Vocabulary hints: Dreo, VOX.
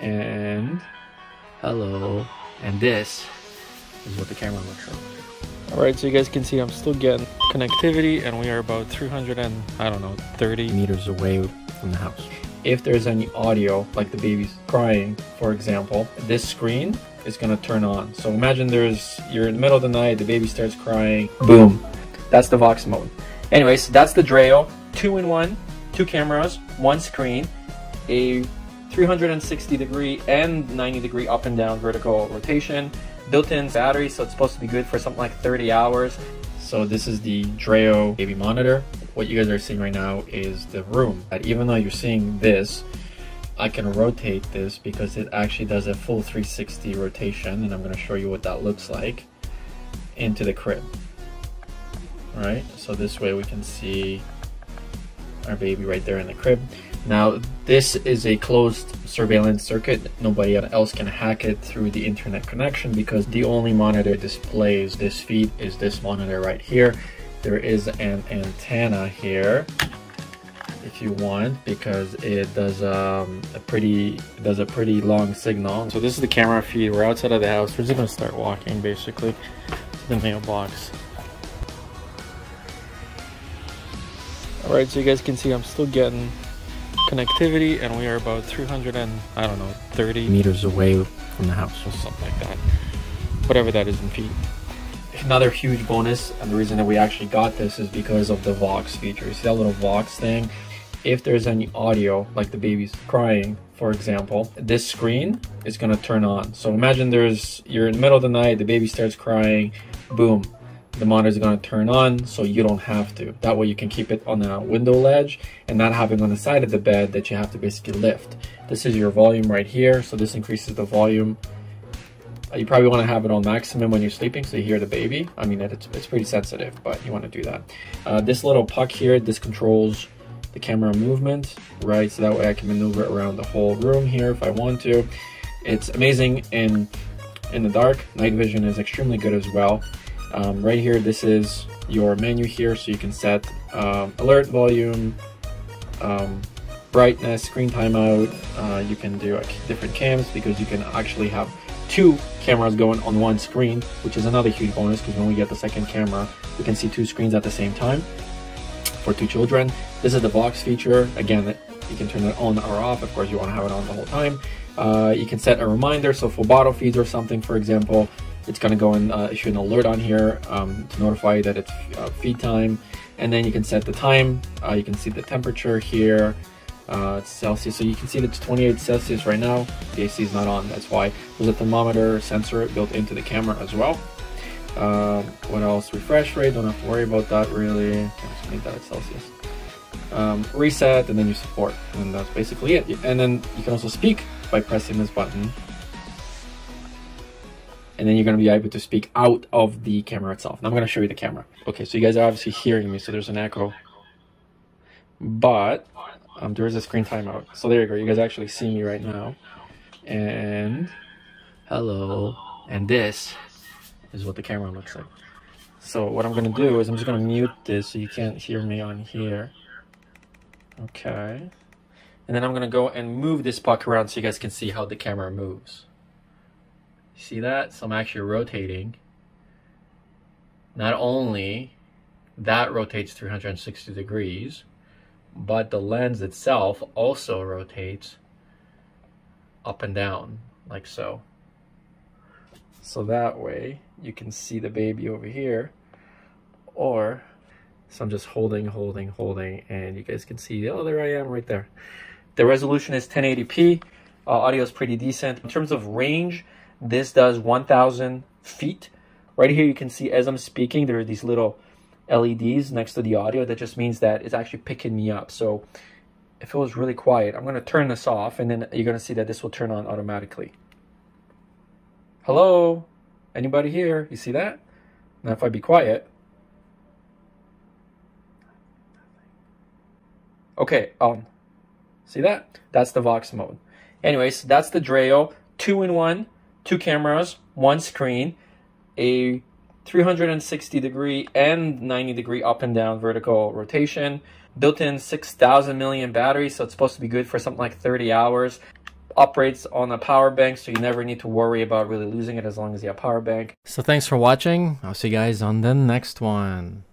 and hello, and this is what the camera looks like. All right, so you guys can see I'm still getting connectivity, and we are about 330 meters away from the house. If there's any audio, like the baby's crying, for example, this screen is gonna turn on. So imagine you're in the middle of the night, the baby starts crying, boom. That's the VOX mode. Anyways, that's the Dreo. 2-in-1, 2 cameras, 1 screen, a 360-degree and 90-degree up and down vertical rotation, built-in battery, so it's supposed to be good for something like 30 hours. So this is the Dreo baby monitor. What you guys are seeing right now is the room. Even though you're seeing this, I can rotate this because it actually does a full 360 rotation, and I'm going to show you what that looks like into the crib. All right, so this way we can see our baby right there in the crib. Now, this is a closed surveillance circuit. Nobody else can hack it through the internet connection because the only monitor displays this feed is this monitor right here. There is an antenna here if you want, because it does a pretty long signal. So this is the camera feed. We're outside of the house. We're just gonna start walking basically to the mailbox. All right, so you guys can see I'm still getting connectivity, and we are about 330 meters away from the house or something like that, whatever that is in feet. Another huge bonus, and the reason that we actually got this is because of the VOX feature. You see that little VOX thing? If there's any audio, like the baby's crying, for example, this screen is gonna turn on. So imagine you're in the middle of the night, the baby starts crying, boom, the monitor is gonna turn on, so you don't have to. That way you can keep it on a window ledge and not have it on the side of the bed that you have to basically lift. This is your volume right here, so this increases the volume. You probably want to have it on maximum when you're sleeping so you hear the baby. I mean, it's pretty sensitive, but you want to do that. This little puck here, this controls the camera movement, right? So that way I can maneuver around the whole room here if I want to. It's amazing in the dark. Night vision is extremely good as well. Right here, this is your menu here, so you can set alert, volume, brightness, screen timeout. You can do different cams because you can actually have 2 cameras going on 1 screen, which is another huge bonus because when we get the second camera, we can see 2 screens at the same time for 2 children. This is the VOX feature. Again, you can turn it on or off. Of course, you want to have it on the whole time. You can set a reminder. So for bottle feeds or something, for example, it's going to go and issue an alert on here to notify you that it's feed time. And then you can set the time. You can see the temperature here. It's Celsius, so you can see that it's 28 Celsius right now. The AC is not on, that's why. There's a thermometer sensor built into the camera as well. What else? Refresh rate, don't have to worry about that really. Can't just make that at Celsius. Reset, and then you support, and that's basically it. And then you can also speak by pressing this button. And then you're gonna be able to speak out of the camera itself. Now I'm gonna show you the camera. Okay, so you guys are obviously hearing me, so there's an echo. But there is a screen timeout, so there you go. You guys actually see me right now, and hello, and this is what the camera looks like. So what I'm gonna do is I'm just gonna mute this so you can't hear me on here. Okay, and then I'm gonna go and move this puck around so you guys can see how the camera moves. You see that? So I'm actually rotating. Not only that rotates 360 degrees, but the lens itself also rotates up and down like so. So that way you can see the baby over here, or so I'm just holding, and you guys can see, oh, there I am right there. The resolution is 1080p. Audio is pretty decent. In terms of range, this does 1,000 feet. Right here you can see as I'm speaking, there are these little LEDs next to the audio. That just means that it's actually picking me up. So if it was really quiet, I'm going to turn this off, and then you're going to see that this will turn on automatically. Hello? Anybody here? You see that? Now if I be quiet. Okay, see that? That's the VOX mode. Anyways, that's the Dreo. 2-in-1, 2 cameras, 1 screen, a 360-degree and 90-degree up and down vertical rotation, built-in 6,000 milliamp battery, so it's supposed to be good for something like 30 hours. operates on a power bank, so you never need to worry about really losing it as long as you have power bank. So thanks for watching. I'll see you guys on the next one.